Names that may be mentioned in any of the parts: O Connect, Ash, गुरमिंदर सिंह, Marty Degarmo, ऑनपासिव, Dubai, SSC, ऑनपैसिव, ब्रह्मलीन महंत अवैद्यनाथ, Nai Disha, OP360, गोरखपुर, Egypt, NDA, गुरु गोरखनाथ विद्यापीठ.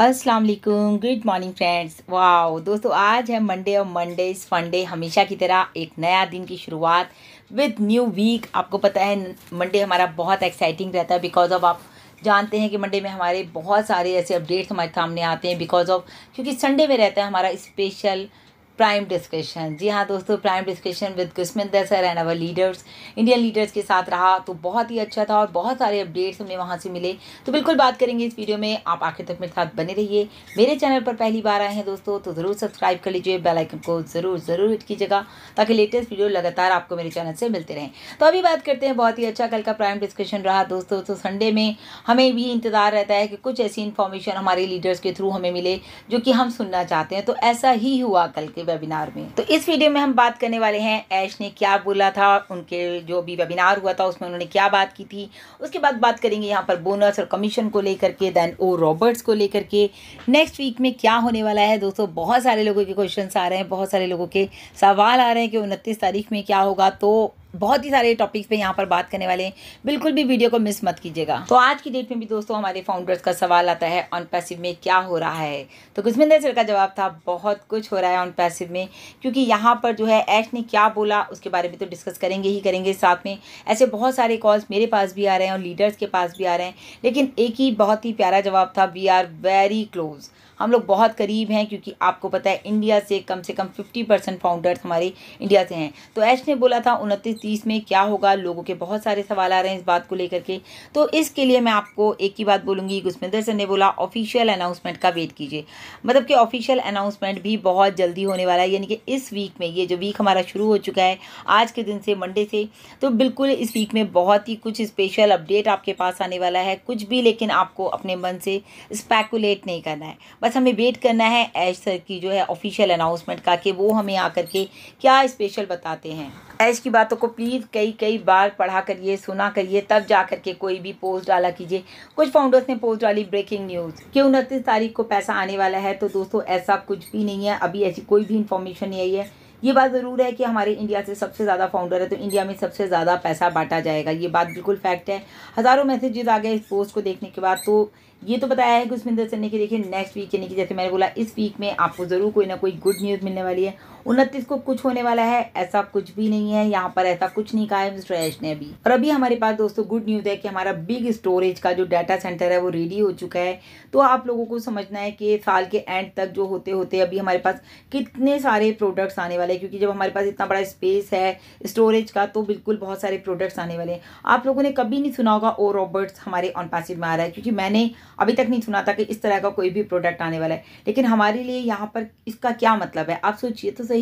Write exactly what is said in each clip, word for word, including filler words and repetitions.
अस्सलाम वालेकुम, good morning friends. Wow दोस्तों, आज है मंडे और मंडे इस फंडे हमेशा की तरह एक नया दिन की शुरुआत विद न्यू वीक। आपको पता है मंडे हमारा बहुत एक्साइटिंग रहता है, बिकॉज ऑफ आप जानते हैं कि मंडे में हमारे बहुत सारे ऐसे अपडेट्स हमारे सामने आते हैं, बिकॉज ऑफ क्योंकि संडे में रहता है हमारा स्पेशल प्राइम डिस्कशन। जी हाँ दोस्तों, prime discussion with Gurminder sir and our leaders, Indian leaders के साथ रहा तो बहुत ही अच्छा था और बहुत सारे अपडेट्स हमें वहाँ से मिले। तो बिल्कुल बात करेंगे इस वीडियो में, आप आखिर तक मेरे साथ बने रहिए। मेरे चैनल पर पहली बार आए हैं दोस्तों तो ज़रूर सब्सक्राइब कर लीजिए, बेल आइकन को ज़रूर ज़रूर हिट कीजिएगा ताकि लेटेस्ट वीडियो लगातार आपको मेरे चैनल से मिलते रहें। तो अभी बात करते हैं, बहुत ही अच्छा कल का प्राइम डिस्कशन रहा दोस्तों। तो संडे में हमें भी इंतज़ार रहता है कि कुछ ऐसी इन्फॉर्मेशन हमारे लीडर्स के थ्रू हमें मिले जो कि हम सुनना चाहते हैं, तो ऐसा ही हुआ कल के वेबिनार में। तो इस वीडियो में हम बात करने वाले हैं ऐश ने क्या बोला था, उनके जो भी वेबिनार हुआ था उसमें उन्होंने क्या बात की थी। उसके बाद बात करेंगे यहाँ पर बोनस और कमीशन को लेकर के, देन ओ रॉबर्ट्स को लेकर के नेक्स्ट वीक में क्या होने वाला है। दोस्तों बहुत सारे लोगों के क्वेश्चंस आ रहे हैं, बहुत सारे लोगों के सवाल आ रहे हैं कि उनतीस तारीख में क्या होगा। तो बहुत ही सारे टॉपिक्स पे यहाँ पर बात करने वाले हैं, बिल्कुल भी वीडियो को मिस मत कीजिएगा। तो आज की डेट में भी दोस्तों हमारे फाउंडर्स का सवाल आता है ऑनपैसिव में क्या हो रहा है, तो गुरमिंदर सर का जवाब था बहुत कुछ हो रहा है ऑनपैसिव में, क्योंकि यहाँ पर जो है ऐश ने क्या बोला उसके बारे में तो डिस्कस करेंगे ही करेंगे। साथ में ऐसे बहुत सारे कॉल्स मेरे पास भी आ रहे हैं और लीडर्स के पास भी आ रहे हैं, लेकिन एक ही बहुत ही प्यारा जवाब था, वी आर वेरी क्लोज, हम लोग बहुत करीब हैं, क्योंकि आपको पता है इंडिया से कम से कम फिफ्टी परसेंट फाउंडर्स हमारे इंडिया से हैं। तो ऐश ने बोला था उनतीस तीस में क्या होगा, लोगों के बहुत सारे सवाल आ रहे हैं इस बात को लेकर के। तो इसके लिए मैं आपको एक ही बात बोलूँगी, गुरमिंदर सर ने बोला ऑफिशियल अनाउंसमेंट का वेट कीजिए, मतलब कि ऑफिशियल अनाउंसमेंट भी बहुत जल्दी होने वाला है, यानी कि इस वीक में, ये जो वीक हमारा शुरू हो चुका है आज के दिन से मंडे से, तो बिल्कुल इस वीक में बहुत ही कुछ स्पेशल अपडेट आपके पास आने वाला है कुछ भी। लेकिन आपको अपने मन से स्पेकुलेट नहीं करना है, बस हमें वेट करना है ऐश सर की जो है ऑफिशियल अनाउंसमेंट का, कि वो हमें आकर के क्या स्पेशल बताते हैं। ऐश की बातों को प्लीज़ कई कई बार पढ़ा करिए, सुना करिए, तब जा करके कोई भी पोस्ट डाला कीजिए। कुछ फाउंडर्स ने पोस्ट डाली ब्रेकिंग न्यूज़ कि उनतीस तारीख को पैसा आने वाला है, तो दोस्तों ऐसा कुछ भी नहीं है, अभी ऐसी कोई भी इन्फॉर्मेशन नहीं आई है। ये बात ज़रूर है कि हमारे इंडिया से सबसे ज़्यादा फाउंडर है, तो इंडिया में सबसे ज़्यादा पैसा बांटा जाएगा, ये बात बिल्कुल फैक्ट है। हज़ारों मैसेजेस आ गए इस पोस्ट को देखने के बाद। तो ये तो बताया है गुरमिंदर सर ने कि देखिए नेक्स्ट वीक, यानी कि जैसे मैंने बोला इस वीक में आपको ज़रूर कोई ना कोई गुड न्यूज़ मिलने वाली है। उनतीस को कुछ होने वाला है ऐसा कुछ भी नहीं है, यहाँ पर ऐसा कुछ नहीं कहा है मिस्टर ऐश ने अभी। और अभी हमारे पास दोस्तों गुड न्यूज़ है कि हमारा बिग स्टोरेज का जो डाटा सेंटर है वो रेडी हो चुका है। तो आप लोगों को समझना है कि साल के एंड तक जो होते होते अभी हमारे पास कितने सारे प्रोडक्ट्स आने वाले हैं, क्योंकि जब हमारे पास इतना बड़ा स्पेस है स्टोरेज का तो बिल्कुल बहुत सारे प्रोडक्ट्स आने वाले हैं। आप लोगों ने कभी नहीं सुना होगा ओ रॉबर्ट्स हमारे ऑनपैसिव में आ रहा है, क्योंकि मैंने अभी तक नहीं सुना था कि इस तरह का कोई भी प्रोडक्ट आने वाला है। लेकिन हमारे लिए यहाँ पर इसका क्या मतलब है, आप सोचिए तो सही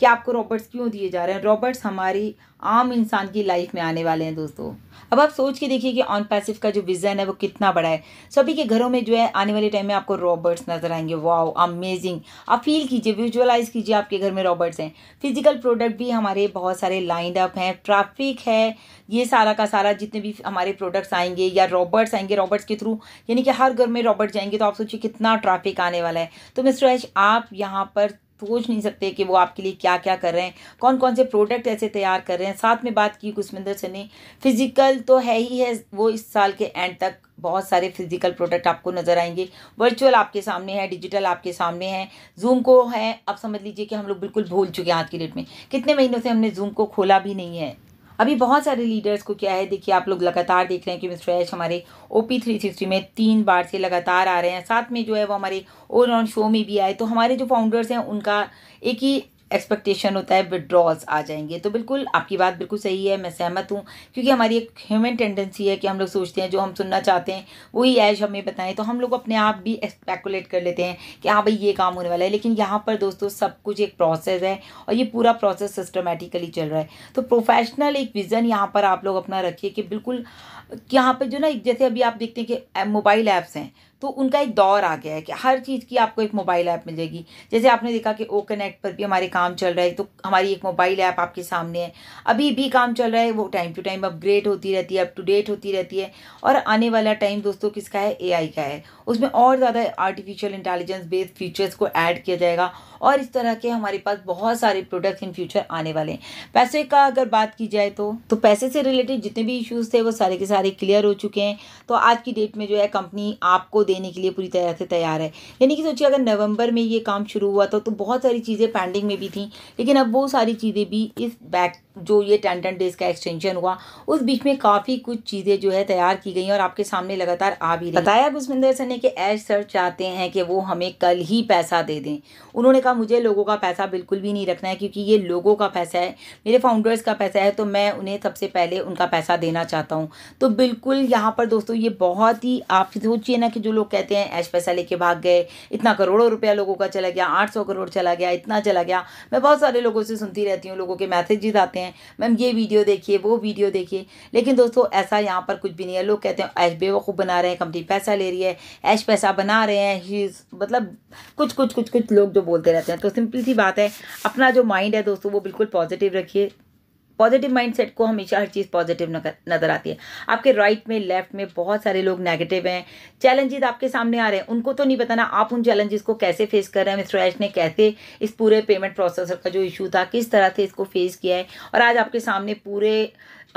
कि आपको रॉबर्ट्स क्यों दिए जा रहे हैं। रॉबर्ट्स हमारी आम इंसान की लाइफ में आने वाले हैं दोस्तों। अब आप सोच के देखिए कि ऑनपैसिव का जो विज़न है वो कितना बड़ा है, सभी के घरों में जो है आने वाले टाइम में आपको रॉबर्ट्स नजर आएंगे। वाओ अमेजिंग, आप फील कीजिए, विजुअलाइज कीजिए आपके घर में रॉबर्ट्स हैं। फिजिकल प्रोडक्ट भी हमारे बहुत सारे लाइंड अप हैं, ट्रैफिक है, ये सारा का सारा जितने भी हमारे प्रोडक्ट्स आएंगे या रॉबर्ट्स आएंगे, रॉबर्ट्स के थ्रू यानी कि हर घर में रॉबर्ट जाएंगे, तो आप सोचिए कितना ट्रैफिक आने वाला है। तो मिस्टर ऐश आप यहाँ पर सोच नहीं सकते कि वो आपके लिए क्या क्या कर रहे हैं, कौन कौन से प्रोडक्ट ऐसे तैयार कर रहे हैं। साथ में बात की गुरमिंदर सर ने, फिजिकल तो है ही है, वो इस साल के एंड तक बहुत सारे फिजिकल प्रोडक्ट आपको नज़र आएंगे। वर्चुअल आपके सामने है, डिजिटल आपके सामने है, जूम को है, आप समझ लीजिए कि हम लोग बिल्कुल भूल चुके हैं आज की डेट में, कितने महीनों से हमने जूम को खोला भी नहीं है। अभी बहुत सारे लीडर्स को क्या है, देखिए आप लोग लगातार देख रहे हैं कि मिस्टर ऐश हमारे ओ पी थ्री सिक्सटी में तीन बार से लगातार आ रहे हैं, साथ में जो है वो हमारे ओन ऑन शो में भी आए। तो हमारे जो फाउंडर्स हैं उनका एक ही एक्सपेक्टेशन होता है विड्रॉल्स आ जाएंगे। तो बिल्कुल आपकी बात बिल्कुल सही है, मैं सहमत हूँ, क्योंकि हमारी एक ह्यूमन टेंडेंसी है कि हम लोग सोचते हैं जो हम सुनना चाहते हैं वही ऐश हमें बताएं, तो हम लोग अपने आप भी स्पेकुलेट कर लेते हैं कि हाँ भाई ये काम होने वाला है। लेकिन यहाँ पर दोस्तों सब कुछ एक प्रोसेस है और ये पूरा प्रोसेस सिस्टमेटिकली चल रहा है। तो प्रोफेशनल एक विज़न यहाँ पर आप लोग अपना रखिए कि बिल्कुल यहाँ पर जो ना, जैसे अभी आप देखते हैं कि मोबाइल ऐप्स हैं तो उनका एक दौर आ गया है कि हर चीज़ की आपको एक मोबाइल ऐप मिल जाएगी। जैसे आपने देखा कि ओ कनेक्ट पर भी हमारे काम चल रहा है, तो हमारी एक मोबाइल ऐप आपके सामने है, अभी भी काम चल रहा है, वो टाइम टू टाइम अपग्रेड होती रहती है, अप टू डेट होती रहती है। और आने वाला टाइम दोस्तों किसका है, ए आई का है, उसमें और ज़्यादा आर्टिफिशियल इंटेलिजेंस बेस्ड फीचर्स को ऐड किया जाएगा और इस तरह के हमारे पास बहुत सारे प्रोडक्ट्स इन फ्यूचर आने वाले हैं। पैसे का अगर बात की जाए तो, तो पैसे से रिलेटेड जितने भी इशूज़ थे वो सारे के सारे सारे क्लियर हो चुके हैं। तो आज की डेट में जो है कंपनी आपको देने के लिए पूरी तरह से तैयार है। यानी कि सोचिए अगर नवंबर में ये काम शुरू हुआ था तो बहुत सारी चीज़ें पेंडिंग में भी थी, लेकिन अब वो सारी चीज़ें भी इस बैक जो ये टेन टेन डेज़ का एक्सटेंशन हुआ उस बीच में काफ़ी कुछ चीज़ें जो है तैयार की गई और आपके सामने लगातार आ भी रही। बताया गुरमिंदर सर ने कि ऐश सर चाहते हैं कि वो हमें कल ही पैसा दे दें। उन्होंने कहा मुझे लोगों का पैसा बिल्कुल भी नहीं रखना है, क्योंकि ये लोगों का पैसा है, मेरे फाउंडर्स का पैसा है, तो मैं उन्हें सबसे पहले उनका पैसा देना चाहता हूँ। तो बिल्कुल यहाँ पर दोस्तों ये बहुत ही आप सोचिए ना कि जो लोग कहते हैं ऐश पैसा लेके भाग गए, इतना करोड़ों रुपया लोगों का चला गया, आठ सौ करोड़ चला गया, इतना चला गया। मैं बहुत सारे लोगों से सुनती रहती हूँ, लोगों के मैसेजेस आते हैं मैम ये वीडियो देखिए वो वीडियो देखिए, लेकिन दोस्तों ऐसा यहाँ पर कुछ भी नहीं है। लोग कहते हैं ऐश बेवकूफ़ बना रहे हैं, कंपनी पैसा ले रही है, ऐश पैसा बना रहे हैं, ही मतलब कुछ कुछ कुछ कुछ लोग जो बोलते रहते हैं। तो सिंपल सी बात है, अपना जो माइंड है दोस्तों वो बिल्कुल पॉजिटिव रखिए। पॉजिटिव माइंडसेट को हमेशा हर चीज़ पॉजिटिव नज़र आती है। आपके राइट में लेफ़्ट में बहुत सारे लोग नेगेटिव हैं, चैलेंजेस आपके सामने आ रहे हैं, उनको तो नहीं पता ना आप उन चैलेंजेस को कैसे फेस कर रहे हैं। मिस्टर ऐश ने कैसे इस पूरे पेमेंट प्रोसेसर का जो इशू था किस तरह से इसको फेस किया है, और आज आपके सामने पूरे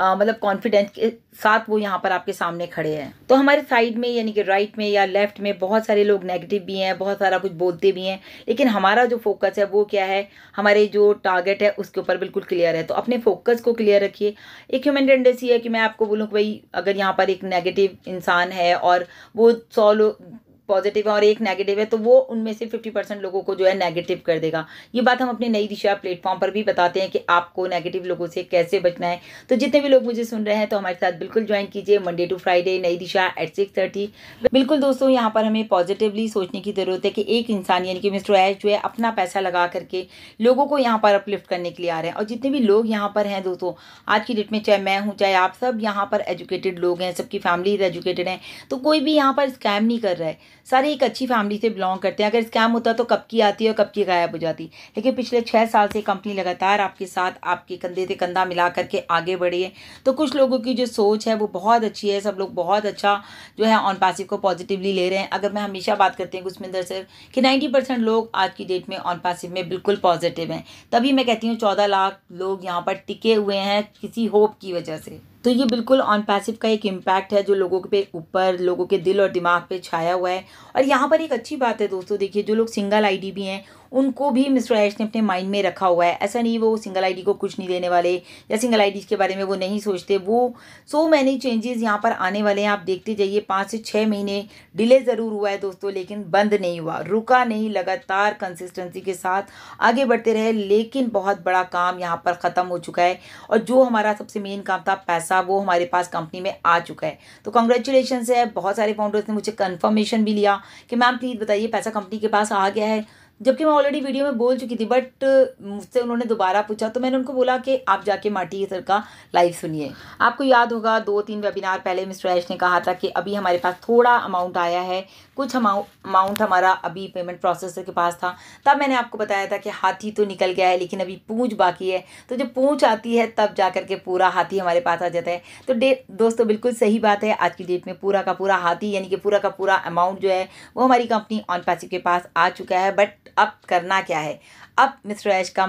आ, मतलब कॉन्फिडेंस के साथ वो यहाँ पर आपके सामने खड़े हैं। तो हमारे साइड में यानी कि राइट में या लेफ़्ट में बहुत सारे लोग नेगेटिव भी हैं, बहुत सारा कुछ बोलते भी हैं, लेकिन हमारा जो फोकस है वो क्या है, हमारे जो टारगेट है उसके ऊपर बिल्कुल क्लियर है। तो अपने फोकस को क्लियर रखिए। एक ह्यूमन टेंडेंसी है कि मैं आपको बोलूँ कि भाई अगर यहाँ पर एक नेगेटिव इंसान है और वो सौ लोग पॉजिटिव है और एक नेगेटिव है, तो वो उनमें से पचास परसेंट लोगों को जो है नेगेटिव कर देगा। ये बात हम अपने नई दिशा प्लेटफॉर्म पर भी बताते हैं कि आपको नेगेटिव लोगों से कैसे बचना है। तो जितने भी लोग मुझे सुन रहे हैं तो हमारे साथ बिल्कुल ज्वाइन कीजिए, मंडे टू फ्राइडे नई दिशा एट सिक्स थर्टी। बिल्कुल दोस्तों यहाँ पर हमें पॉजिटिवली सोचने की ज़रूरत है कि एक इंसान यानी कि मिस्टर ऐश जो है अपना पैसा लगा करके लोगों को यहाँ पर अपलिफ्ट करने के लिए आ रहे हैं। और जितने भी लोग यहाँ पर हैं दोस्तों आज की डेट में, चाहे मैं हूँ चाहे आप, सब यहाँ पर एजुकेटेड लोग हैं, सबकी फैमिली एजुकेटेड हैं, तो कोई भी यहाँ पर स्कैम नहीं कर रहा है। सारे एक अच्छी फैमिली से बिलोंग करते हैं। अगर स्कैम होता तो कब की आती है और कब की गायब हो जाती, लेकिन पिछले छः साल से कंपनी लगातार आपके साथ आपके कंधे से कंधा मिला करके आगे बढ़ी है। तो कुछ लोगों की जो सोच है वो बहुत अच्छी है, सब लोग बहुत अच्छा जो है ऑनपासिव को पॉजिटिवली ले रहे हैं। अगर मैं हमेशा बात करती हूँ गुरमिंदर सर कि नाइन्टी परसेंट लोग आज की डेट में ऑनपासिव में बिल्कुल पॉजिटिव हैं, तभी मैं कहती हूँ चौदह लाख लोग यहाँ पर टिके हुए हैं किसी होप की वजह से। तो ये बिल्कुल ऑनपैसिव का एक इम्पैक्ट है जो लोगों के ऊपर, लोगों के दिल और दिमाग पे छाया हुआ है। और यहाँ पर एक अच्छी बात है दोस्तों, देखिए जो लोग सिंगल आईडी भी हैं उनको भी मिस्टर ऐश ने अपने माइंड में रखा हुआ है। ऐसा नहीं वो सिंगल आईडी को कुछ नहीं देने वाले या सिंगल आईडीज़ के बारे में वो नहीं सोचते। वो सो मैनी चेंजेस यहाँ पर आने वाले हैं, आप देखते जाइए। पाँच से छः महीने डिले ज़रूर हुआ है दोस्तों, लेकिन बंद नहीं हुआ, रुका नहीं, लगातार कंसिस्टेंसी के साथ आगे बढ़ते रहे। लेकिन बहुत बड़ा काम यहाँ पर ख़त्म हो चुका है और जो हमारा सबसे मेन काम था पैसा, वो हमारे पास कंपनी में आ चुका है। तो कॉन्ग्रेचुलेशन है। बहुत सारे फाउंडर्स ने मुझे कन्फर्मेशन भी लिया कि मैम प्लीज़ बताइए पैसा कंपनी के पास आ गया है, जबकि मैं ऑलरेडी वीडियो में बोल चुकी थी, बट मुझसे उन्होंने दोबारा पूछा। तो मैंने उनको बोला कि आप जाके मार्टी सर का लाइव सुनिए। आपको याद होगा दो तीन वेबिनार पहले मिस्टर ऐश ने कहा था कि अभी हमारे पास थोड़ा अमाउंट आया है, कुछ अमाउंट हमारा अभी पेमेंट प्रोसेसर के पास था। तब मैंने आपको बताया था कि हाथी तो निकल गया है लेकिन अभी पूँछ बाकी है, तो जब पूँछ आती है तब जा कर के पूरा हाथी हमारे पास आ जाता है। तो डेट दोस्तों बिल्कुल सही बात है, आज की डेट में पूरा का पूरा हाथी यानी कि पूरा का पूरा अमाउंट जो है वो हमारी कंपनी ऑनपैसिव के पास आ चुका है। बट अब करना क्या है, अब मिस्टर ऐश का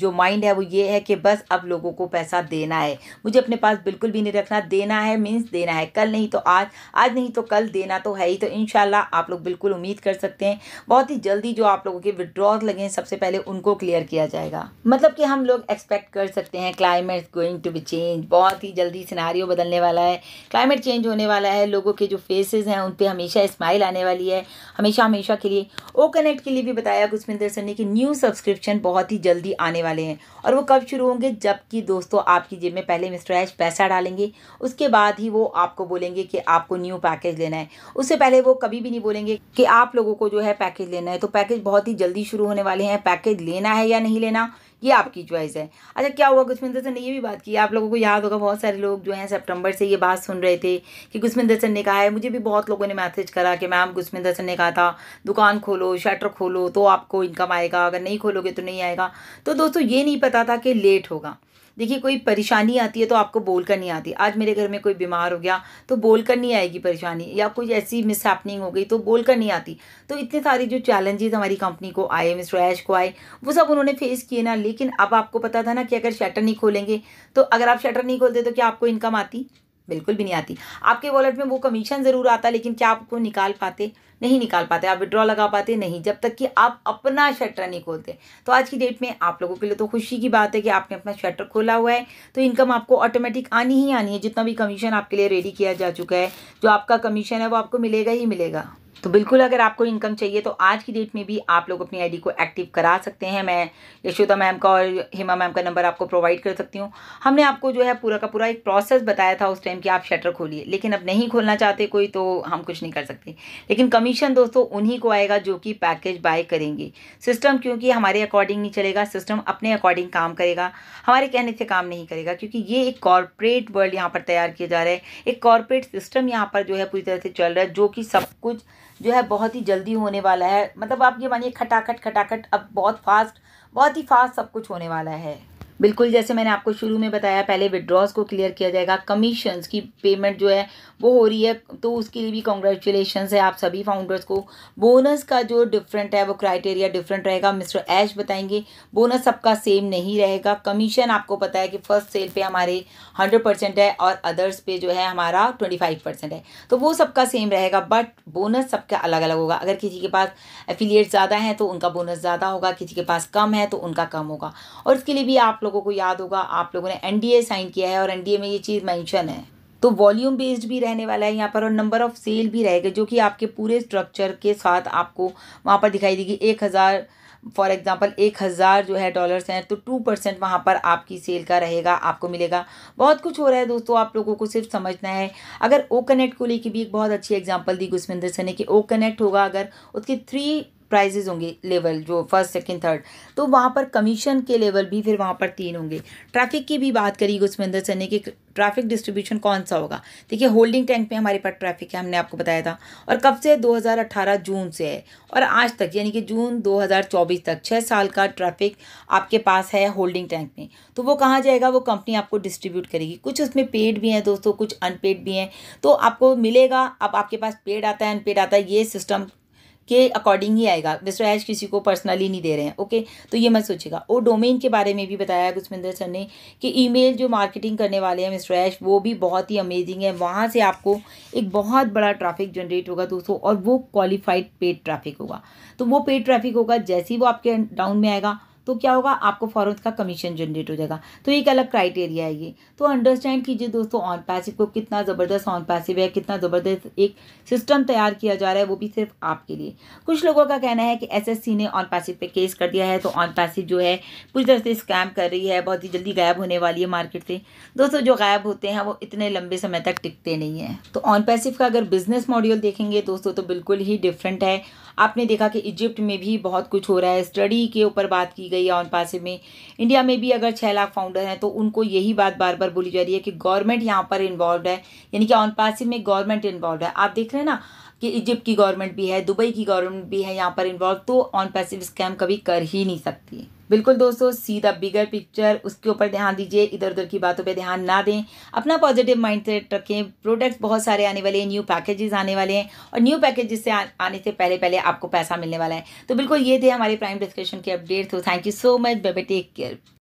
जो माइंड है वो ये है कि बस अब लोगों को पैसा देना है, मुझे अपने पास बिल्कुल भी नहीं रखना। देना है मीन्स देना है, कल नहीं तो आज, आज नहीं तो कल, देना तो है ही। तो इंशाल्लाह आप लोग बिल्कुल उम्मीद कर सकते हैं बहुत ही जल्दी जो आप लोगों के विड्रॉल लगे सबसे पहले उनको क्लियर किया जाएगा। मतलब कि हम लोग एक्सपेक्ट कर सकते हैं climate going to be change, बहुत ही जल्दी सिनारियो बदलने वाला है, क्लाइमेट चेंज होने वाला है, लोगों के जो फेसेस हैं उन पर हमेशा स्माइल आने वाली है, हमेशा हमेशा के लिए। ओ कनेक्ट के लिए भी बताया गुरमिंदर सर ने कि न्यू सब्सक्राइब सब्सक्रिप्शन बहुत ही जल्दी आने वाले हैं, और वो कब शुरू होंगे, जबकि दोस्तों आपकी जेब में पहले मिस्टर ऐश पैसा डालेंगे, उसके बाद ही वो आपको बोलेंगे कि आपको न्यू पैकेज लेना है। उससे पहले वो कभी भी नहीं बोलेंगे कि आप लोगों को जो है पैकेज लेना है। तो पैकेज बहुत ही जल्दी शुरू होने वाले हैं, पैकेज लेना है या नहीं लेना ये आपकी चॉइस है। अच्छा क्या हुआ, गुरमिंदर सर ने ये भी बात की, आप लोगों को याद होगा बहुत सारे लोग जो हैं सितंबर से ये बात सुन रहे थे कि गुरमिंदर सर ने कहा है। मुझे भी बहुत लोगों ने मैसेज करा कि मैम गुरमिंदर सर ने कहा था दुकान खोलो, शटर खोलो तो आपको इनकम आएगा, अगर नहीं खोलोगे तो नहीं आएगा। तो दोस्तों ये नहीं पता था कि लेट होगा। देखिए कोई परेशानी आती है तो आपको बोलकर नहीं आती। आज मेरे घर में कोई बीमार हो गया तो बोलकर नहीं आएगी परेशानी, या कोई ऐसी मिसहैपनिंग हो गई तो बोलकर नहीं आती। तो इतने सारे जो चैलेंजेस हमारी कंपनी को आए, मिस्टर ऐश को आए, वो सब उन्होंने फेस किए ना। लेकिन अब आपको पता था ना कि अगर शटर नहीं खोलेंगे तो, अगर आप शटर नहीं खोलते तो क्या आपको इनकम आती? बिल्कुल भी नहीं आती। आपके वॉलेट में वो कमीशन ज़रूर आता है, लेकिन क्या आप उसको निकाल पाते? नहीं निकाल पाते। आप विड्रॉ लगा पाते नहीं, जब तक कि आप अपना शटर नहीं खोलते। तो आज की डेट में आप लोगों के लिए तो खुशी की बात है कि आपने अपना शटर खोला हुआ है, तो इनकम आपको ऑटोमेटिक आनी ही आनी है। जितना भी कमीशन आपके लिए रेडी किया जा चुका है, जो आपका कमीशन है वो आपको मिलेगा ही मिलेगा। तो बिल्कुल अगर आपको इनकम चाहिए तो आज की डेट में भी आप लोग अपनी आईडी को एक्टिव करा सकते हैं। मैं यशोदा मैम का और हिमा मैम का नंबर आपको प्रोवाइड कर सकती हूँ। हमने आपको जो है पूरा का पूरा एक प्रोसेस बताया था उस टाइम कि आप शटर खोलिए, लेकिन अब नहीं खोलना चाहते कोई तो हम कुछ नहीं कर सकते। लेकिन कमीशन दोस्तों उन्हीं को आएगा जो कि पैकेज बाय करेंगे। सिस्टम क्योंकि हमारे अकॉर्डिंग नहीं चलेगा, सिस्टम अपने अकॉर्डिंग काम करेगा, हमारे कहने से काम नहीं करेगा, क्योंकि ये एक कॉरपोरेट वर्ल्ड यहाँ पर तैयार किया जा रहा है। एक कॉरपोरेट सिस्टम यहाँ पर जो है पूरी तरह से चल रहा है, जो कि सब कुछ जो है बहुत ही जल्दी होने वाला है। मतलब आप ये मानिए खटाखट खटाखट, अब बहुत फास्ट बहुत ही फास्ट सब कुछ होने वाला है। बिल्कुल जैसे मैंने आपको शुरू में बताया, पहले विड्रॉस को क्लियर किया जाएगा, कमीशंस की पेमेंट जो है वो हो रही है, तो उसके लिए भी कॉन्ग्रेचुलेशंस है आप सभी फाउंडर्स को। बोनस का जो डिफरेंट है वो क्राइटेरिया डिफरेंट रहेगा, मिस्टर ऐश बताएंगे। बोनस सबका सेम नहीं रहेगा। कमीशन आपको पता है कि फर्स्ट सेल पे हमारे हंड्रेड परसेंट है और अदर्स पे जो है हमारा ट्वेंटी फाइव परसेंट है, तो वो सबका सेम रहेगा, बट बोनस सबका अलग अलग होगा। अगर किसी के पास एफिलिएट ज़्यादा हैं तो उनका बोनस ज़्यादा होगा, किसी के पास कम है तो उनका कम होगा। और इसके लिए भी आप लोगों को याद होगा, आप लोगों ने एनडीए साइन किया है और एनडीए में ये चीज़ मेंशन है, तो वॉल्यूम बेस्ड भी रहने वाला है यहाँ पर और नंबर ऑफ सेल भी रहेगा, जो कि आपके पूरे स्ट्रक्चर के साथ आपको वहाँ पर दिखाई देगी। एक हज़ार फॉर एग्जांपल एक हज़ार जो है डॉलर्स हैं, तो टू परसेंट वहाँ पर आपकी सेल का रहेगा, आपको मिलेगा। बहुत कुछ हो रहा है दोस्तों, आप लोगों को सिर्फ समझना है। अगर ओ कनेक्ट को लेकर भी एक बहुत अच्छी एग्जाम्पल दी गुरमिंदर सिंह ने कि ओ कनेक्ट होगा, अगर उसके थ्री प्राइजेज होंगे लेवल, जो फर्स्ट सेकंड थर्ड, तो वहाँ पर कमीशन के लेवल भी फिर वहाँ पर तीन होंगे। ट्रैफिक की भी बात करी गुरमिंदर सिंह ने कि ट्रैफिक डिस्ट्रीब्यूशन कौन सा होगा। देखिए होल्डिंग टैंक में हमारे पास ट्रैफिक है, हमने आपको बताया था, और कब से? दो हज़ार अठारह जून से है और आज तक यानी कि जून दो हज़ार चौबीस तक छः साल का ट्रैफिक आपके पास है होल्डिंग टैंक में। तो वो कहाँ जाएगा? वो कंपनी आपको डिस्ट्रीब्यूट करेगी। कुछ उसमें पेड भी हैं दोस्तों, कुछ अनपेड भी हैं, तो आपको मिलेगा। अब आपके पास पेड आता है, अनपेड आता है, ये सिस्टम के अकॉर्डिंग ही आएगा। मिस्टर ऐश किसी को पर्सनली नहीं दे रहे हैं, ओके, तो ये मत सोचिएगा। और डोमेन के बारे में भी बताया गुरमिंदर सर ने कि ईमेल जो मार्केटिंग करने वाले हैं मिस्टर ऐश, वो भी बहुत ही अमेजिंग है। वहाँ से आपको एक बहुत बड़ा ट्रैफिक जनरेट होगा दोस्तों, और वो क्वालिफाइड पेड ट्रैफिक होगा। तो वो पेड ट्रैफिक होगा, जैसे ही वो आपके डाउन में आएगा तो क्या होगा? आपको फौरन उसका कमीशन जनरेट हो जाएगा। तो एक अलग क्राइटेरिया है ये, तो अंडरस्टैंड कीजिए दोस्तों ऑनपैसिव को, कितना ज़बरदस्त ऑनपैसिव है, कितना ज़बरदस्त एक सिस्टम तैयार किया जा रहा है, वो भी सिर्फ आपके लिए। कुछ लोगों का कहना है कि एसएससी ने ऑनपैसिव पे केस कर दिया है, तो ऑनपैसिव जो है पूरी तरह से स्कैम कर रही है, बहुत ही जल्दी गायब होने वाली है मार्केट से। दोस्तों जो गायब होते हैं वो इतने लंबे समय तक टिकते नहीं हैं। तो ऑनपैसिव का अगर बिजनेस मॉड्यूल देखेंगे दोस्तों तो बिल्कुल ही डिफरेंट है। आपने देखा कि इजिप्ट में भी बहुत कुछ हो रहा है, स्टडी के ऊपर बात की गई है ऑनपासिव में। इंडिया में भी अगर छः लाख फाउंडर हैं तो उनको यही बात बार बार बोली जा रही है कि गवर्नमेंट यहाँ पर इन्वॉल्व है, यानी कि ऑनपासिव में गवर्नमेंट इन्वॉल्व है। आप देख रहे हैं ना कि इजिप्ट की गवर्नमेंट भी है, दुबई की गवर्नमेंट भी है यहाँ पर इन्वॉल्व, तो ऑनपैसिव स्कैम कभी कर ही नहीं सकती। बिल्कुल दोस्तों, सी द बिगर पिक्चर, उसके ऊपर ध्यान दीजिए, इधर उधर की बातों पे ध्यान ना दें, अपना पॉजिटिव माइंडसेट रखें। प्रोडक्ट्स बहुत सारे आने वाले हैं, न्यू पैकेजेस आने वाले हैं, और न्यू पैकेजेस से आने से पहले पहले आपको पैसा मिलने वाला है। तो बिल्कुल ये थे हमारे प्राइम डिस्कशन के अपडेट। तो thank you so much, bye bye, take care.